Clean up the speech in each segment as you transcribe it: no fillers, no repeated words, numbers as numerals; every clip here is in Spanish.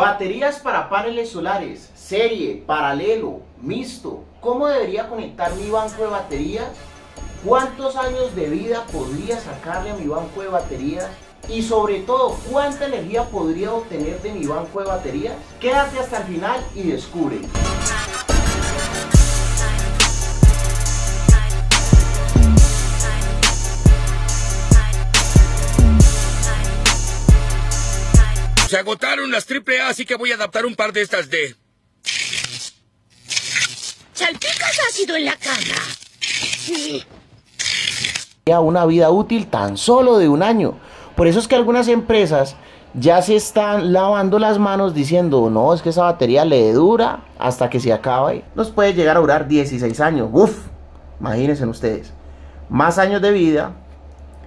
Baterías para paneles solares, serie, paralelo, mixto. ¿Cómo debería conectar mi banco de baterías? ¿Cuántos años de vida podría sacarle a mi banco de baterías? Y sobre todo, ¿cuánta energía podría obtener de mi banco de baterías? Quédate hasta el final y descubre. Se agotaron las AAA, así que voy a adaptar un par de estas de... Salpicas ácido en la cama. Sí. Una vida útil tan solo de un año. Por eso es que algunas empresas ya se están lavando las manos diciendo, no, es que esa batería le dura hasta que se acabe. Nos puede llegar a durar 16 años. Uf, imagínense ustedes. Más años de vida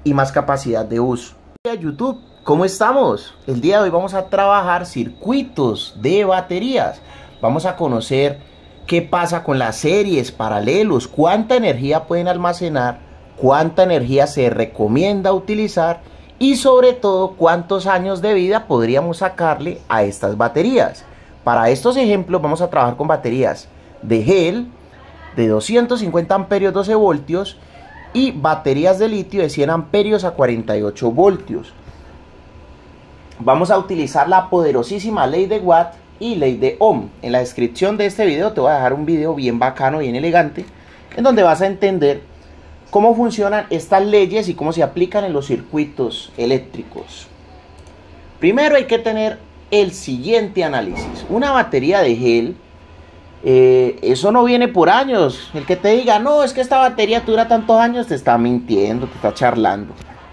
y más capacidad de uso. YouTube. ¿Cómo estamos? El día de hoy vamos a trabajar circuitos de baterías. Vamos a conocer qué pasa con las series, paralelos, cuánta energía pueden almacenar, cuánta energía se recomienda utilizar y sobre todo cuántos años de vida podríamos sacarle a estas baterías. Para estos ejemplos vamos a trabajar con baterías de gel de 250 amperios 12 voltios y baterías de litio de 100 amperios a 48 voltios. Vamos a utilizar la poderosísima ley de Watt y ley de Ohm. En la descripción de este video te voy a dejar un video bien bacano, bien elegante, en donde vas a entender cómo funcionan estas leyes y cómo se aplican en los circuitos eléctricos. Primero hay que tener el siguiente análisis. Una batería de gel, eso no viene por años. El que te diga, no, es que esta batería dura tantos años, te está mintiendo, te está charlando.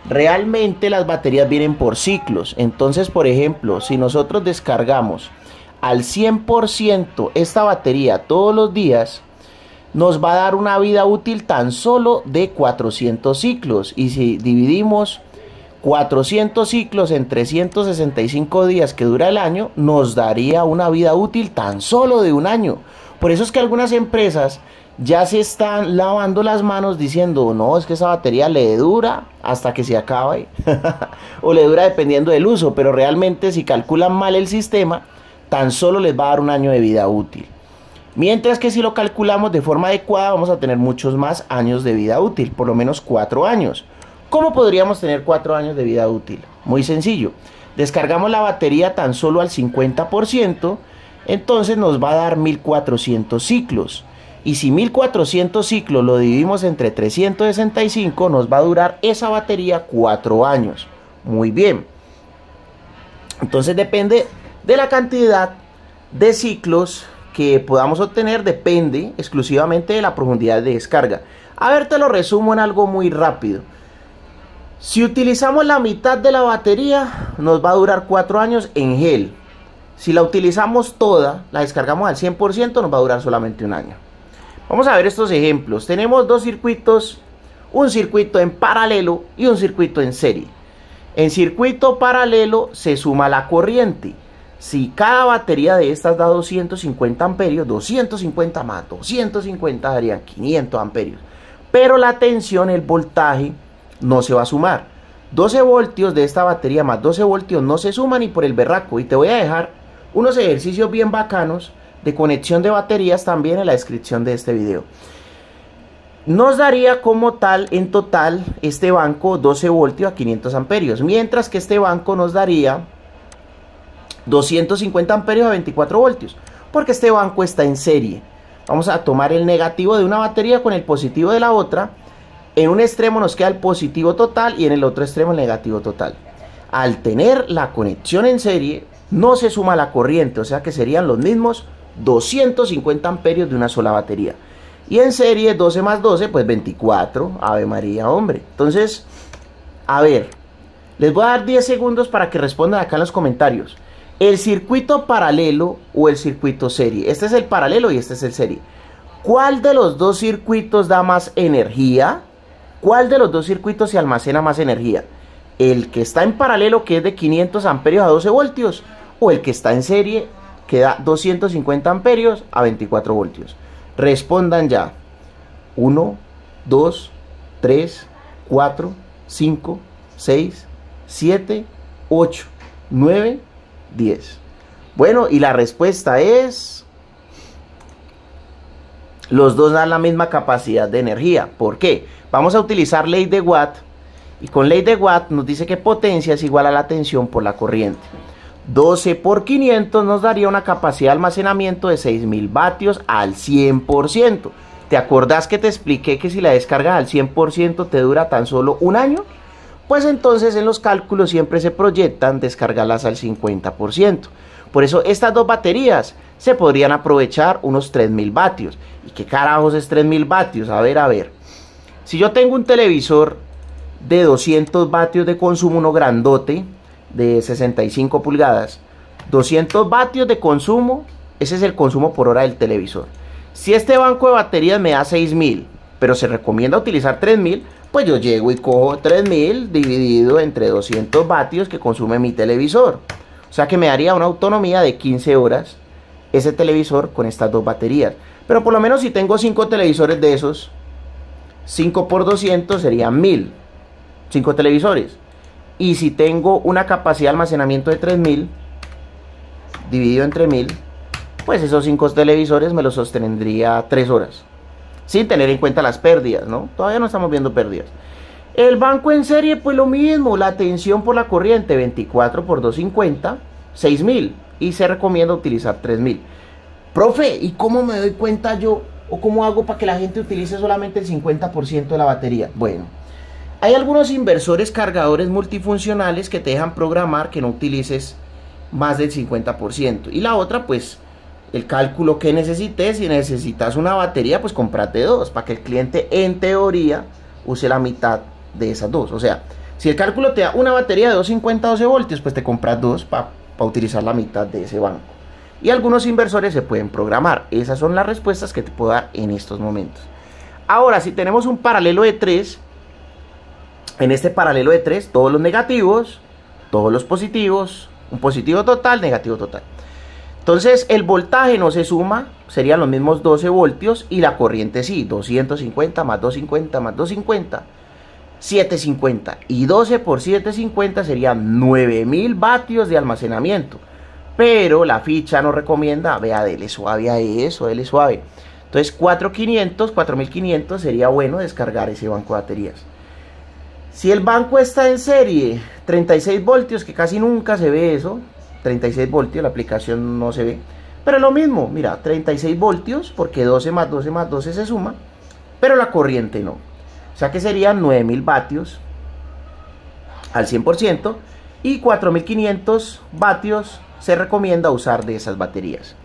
Realmente las baterías vienen por ciclos. Entonces, por ejemplo, si nosotros descargamos al 100% esta batería todos los días, nos va a dar una vida útil tan solo de 400 ciclos. Y si dividimos 400 ciclos en 365 días que dura el año, nos daría una vida útil tan solo de un año. Por eso es que algunas empresas ya se están lavando las manos diciendo, no, es que esa batería le dura hasta que se acabe o le dura dependiendo del uso, pero realmente si calculan mal el sistema, tan solo les va a dar un año de vida útil. Mientras que si lo calculamos de forma adecuada, vamos a tener muchos más años de vida útil, por lo menos 4 años. ¿Cómo podríamos tener 4 años de vida útil? Muy sencillo, descargamos la batería tan solo al 50%, entonces nos va a dar 1400 ciclos. Y si 1400 ciclos lo dividimos entre 365, nos va a durar esa batería 4 años. Muy bien. Entonces depende de la cantidad de ciclos que podamos obtener, depende exclusivamente de la profundidad de descarga. A ver, te lo resumo en algo muy rápido. Si utilizamos la mitad de la batería, nos va a durar 4 años en gel. Si la utilizamos toda, la descargamos al 100%, nos va a durar solamente un año. Vamos a ver estos ejemplos. Tenemos dos circuitos, un circuito en paralelo y un circuito en serie. En circuito paralelo se suma la corriente. Si cada batería de estas da 250 amperios, 250 más 250 darían 500 amperios. Pero la tensión, el voltaje, no se va a sumar. 12 voltios de esta batería más 12 voltios no se suman ni por el berraco. Y te voy a dejar unos ejercicios bien bacanos de conexión de baterías también en la descripción de este video. Nos daría como tal en total este banco 12 voltios a 500 amperios, mientras que este banco nos daría 250 amperios a 24 voltios, porque este banco está en serie. Vamos a tomar el negativo de una batería con el positivo de la otra. En un extremo nos queda el positivo total y en el otro extremo el negativo total. Al tener la conexión en serie no se suma la corriente, o sea que serían los mismos 250 amperios de una sola batería. Y en serie 12 más 12 pues 24. Ave María, hombre. Entonces, a ver, les voy a dar 10 segundos para que respondan acá en los comentarios. El circuito paralelo o el circuito serie. Este es el paralelo y este es el serie. ¿Cuál de los dos circuitos da más energía? ¿Cuál de los dos circuitos se almacena más energía? ¿El que está en paralelo, que es de 500 amperios a 12 voltios, o el que está en serie, que da 250 amperios a 24 voltios? Respondan ya. 1, 2, 3, 4, 5, 6, 7, 8, 9, 10. Bueno, y la respuesta es... los dos dan la misma capacidad de energía. ¿Por qué? Vamos a utilizar ley de Watt. Y con ley de Watt nos dice que potencia es igual a la tensión por la corriente. 12 por 500 nos daría una capacidad de almacenamiento de 6000 vatios al 100%. ¿Te acordás que te expliqué que si la descargas al 100% te dura tan solo un año? Pues entonces en los cálculos siempre se proyectan descargarlas al 50%. Por eso estas dos baterías se podrían aprovechar unos 3000 vatios. ¿Y qué carajos es 3000 vatios? A ver. Si yo tengo un televisor de 200 vatios de consumo, uno grandote de 65 pulgadas, 200 vatios de consumo, ese es el consumo por hora del televisor. Si este banco de baterías me da 6000, pero se recomienda utilizar 3000, pues yo llego y cojo 3000 dividido entre 200 vatios que consume mi televisor. O sea que me daría una autonomía de 15 horas ese televisor con estas dos baterías. Pero por lo menos si tengo 5 televisores de esos, 5 por 200 serían 1000. 5 televisores. Y si tengo una capacidad de almacenamiento de 3000, dividido entre 1000, pues esos 5 televisores me los sostendría 3 horas. Sin tener en cuenta las pérdidas, ¿no? Todavía no estamos viendo pérdidas. El banco en serie, pues lo mismo, la tensión por la corriente, 24 por 250, 6000, y se recomienda utilizar 3000. Profe, ¿y cómo me doy cuenta yo, o cómo hago para que la gente utilice solamente el 50% de la batería? Bueno, hay algunos inversores cargadores multifuncionales que te dejan programar que no utilices más del 50%, y la otra, pues, el cálculo que necesites. Si necesitas una batería, pues cómprate dos, para que el cliente, en teoría, use la mitad de esas dos. O sea, si el cálculo te da una batería de 250 12 voltios, pues te compras dos para utilizar la mitad de ese banco. Y algunos inversores se pueden programar. Esas son las respuestas que te puedo dar en estos momentos. Ahora, si tenemos un paralelo de 3, en este paralelo de 3, todos los negativos, todos los positivos, un positivo total, negativo total. Entonces el voltaje no se suma, serían los mismos 12 voltios, y la corriente sí, 250 más 250 más 250, 750, y 12 por 750 serían 9000 vatios de almacenamiento. Pero la ficha nos recomienda, vea, dele suave a eso, dele suave. Entonces 4500 sería bueno descargar ese banco de baterías. Si el banco está en serie, 36 voltios, que casi nunca se ve eso, 36 voltios, la aplicación no se ve, pero es lo mismo, mira, 36 voltios, porque 12 más 12 más 12 se suma, pero la corriente no. O sea que serían 9000 vatios al 100%, y 4500 vatios se recomienda usar de esas baterías.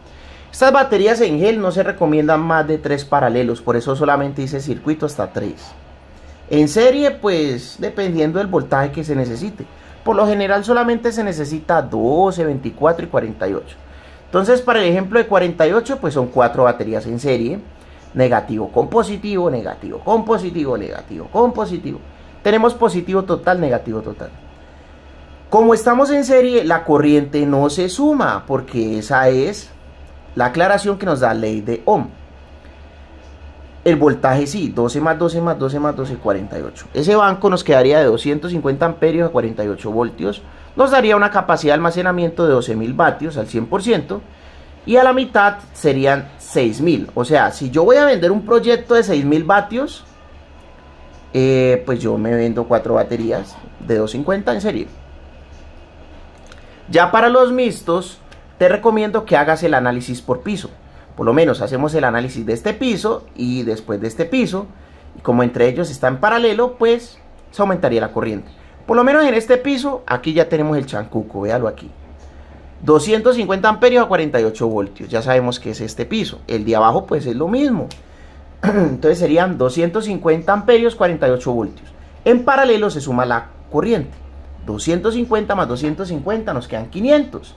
Estas baterías en gel no se recomiendan más de 3 paralelos, por eso solamente hice circuito hasta 3. En serie, pues, dependiendo del voltaje que se necesite. Por lo general solamente se necesita 12, 24 y 48. Entonces para el ejemplo de 48, pues son 4 baterías en serie. Negativo con positivo, negativo con positivo, negativo con positivo. Tenemos positivo total, negativo total. Como estamos en serie, la corriente no se suma, porque esa es la aclaración que nos da ley de Ohm. El voltaje sí, 12 más 12 más 12 más 12, 48. Ese banco nos quedaría de 250 amperios a 48 voltios. Nos daría una capacidad de almacenamiento de 12000 vatios al 100%. Y a la mitad serían 6000. O sea, si yo voy a vender un proyecto de 6000 vatios, pues yo me vendo 4 baterías de 250 en serie. Ya para los mixtos, te recomiendo que hagas el análisis por piso. Por lo menos hacemos el análisis de este piso y después de este piso, y como entre ellos está en paralelo, pues se aumentaría la corriente. Por lo menos en este piso, aquí ya tenemos el chancuco, véalo aquí. 250 amperios a 48 voltios, ya sabemos que es este piso. El de abajo pues es lo mismo. Entonces serían 250 amperios, 48 voltios. En paralelo se suma la corriente. 250 más 250 nos quedan 500.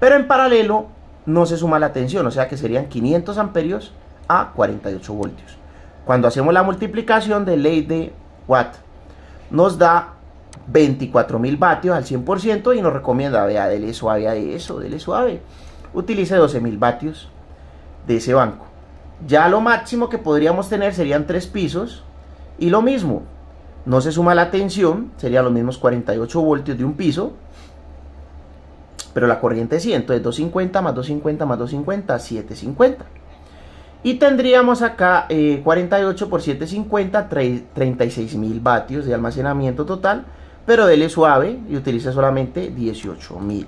Pero en paralelo no se suma la tensión, o sea que serían 500 amperios a 48 voltios. Cuando hacemos la multiplicación de ley de Watt, nos da 24000 vatios al 100%, y nos recomienda, vea, dele suave a eso, dele suave. Utilice 12000 vatios de ese banco. Ya lo máximo que podríamos tener serían 3 pisos, y lo mismo, no se suma la tensión, serían los mismos 48 voltios de un piso. pero la corriente sí, entonces 250 más 250 más 250, 750. Y tendríamos acá 48 por 750, 36.000 vatios de almacenamiento total, pero dele suave y utiliza solamente 18.000.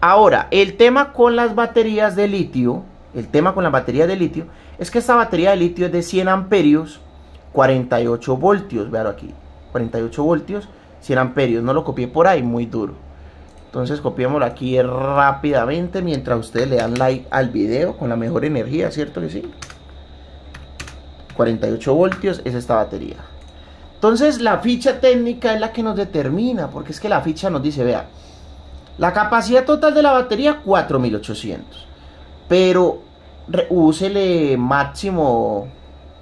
Ahora, el tema con las baterías de litio, es que esta batería de litio es de 100 amperios, 48 voltios, veanlo aquí, 48 voltios, 100 amperios, no lo copié por ahí, muy duro. Entonces copiémoslo aquí rápidamente mientras ustedes le dan like al video con la mejor energía, ¿cierto que sí? 48 voltios es esta batería. Entonces la ficha técnica es la que nos determina, porque es que la ficha nos dice, vea, la capacidad total de la batería 4800, pero úsele máximo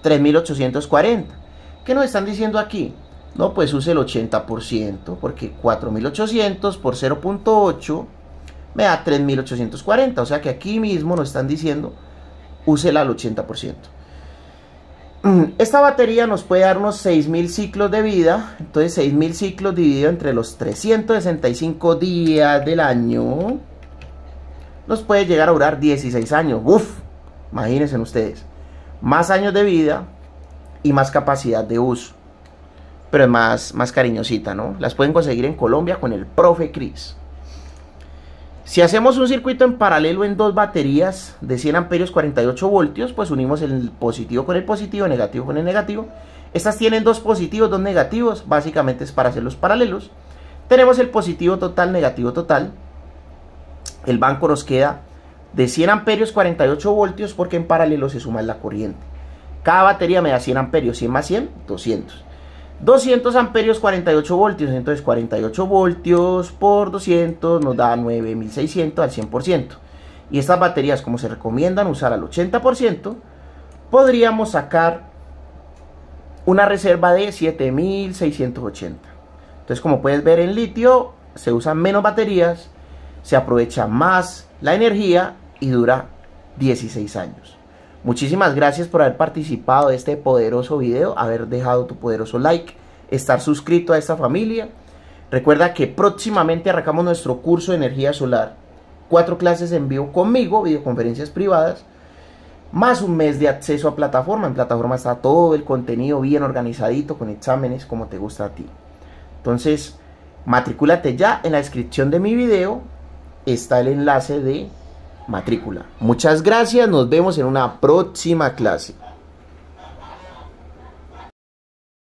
3840. ¿Qué nos están diciendo aquí? No, pues use el 80%, porque 4800 por 0.8 me da 3840. O sea que aquí mismo nos están diciendo, úsela al 80%. Esta batería nos puede dar unos 6000 ciclos de vida. Entonces 6000 ciclos dividido entre los 365 días del año nos puede llegar a durar 16 años. ¡Uf! Imagínense ustedes. Más años de vida y más capacidad de uso. Pero es más cariñosita, ¿no? Las pueden conseguir en Colombia con el profe Cris. Si hacemos un circuito en paralelo en dos baterías de 100 amperios 48 voltios, pues unimos el positivo con el positivo, el negativo con el negativo. Estas tienen dos positivos, dos negativos, básicamente es para hacer los paralelos. Tenemos el positivo total, negativo total. El banco nos queda de 100 amperios 48 voltios porque en paralelo se suma la corriente. Cada batería me da 100 amperios, 100 más 100, 200. 200 amperios 48 voltios, entonces 48 voltios por 200 nos da 9600 al 100%. Y estas baterías, como se recomiendan usar al 80%, podríamos sacar una reserva de 7680. Entonces, como puedes ver, en litio se usan menos baterías, se aprovecha más la energía y dura 16 años. Muchísimas gracias por haber participado de este poderoso video, haber dejado tu poderoso like, estar suscrito a esta familia. Recuerda que próximamente arrancamos nuestro curso de energía solar. 4 clases en vivo conmigo, videoconferencias privadas, más un mes de acceso a plataforma. En plataforma está todo el contenido bien organizadito, con exámenes como te gusta a ti. Entonces, matricúlate ya. En la descripción de mi video está el enlace de matrícula. Muchas gracias, nos vemos en una próxima clase.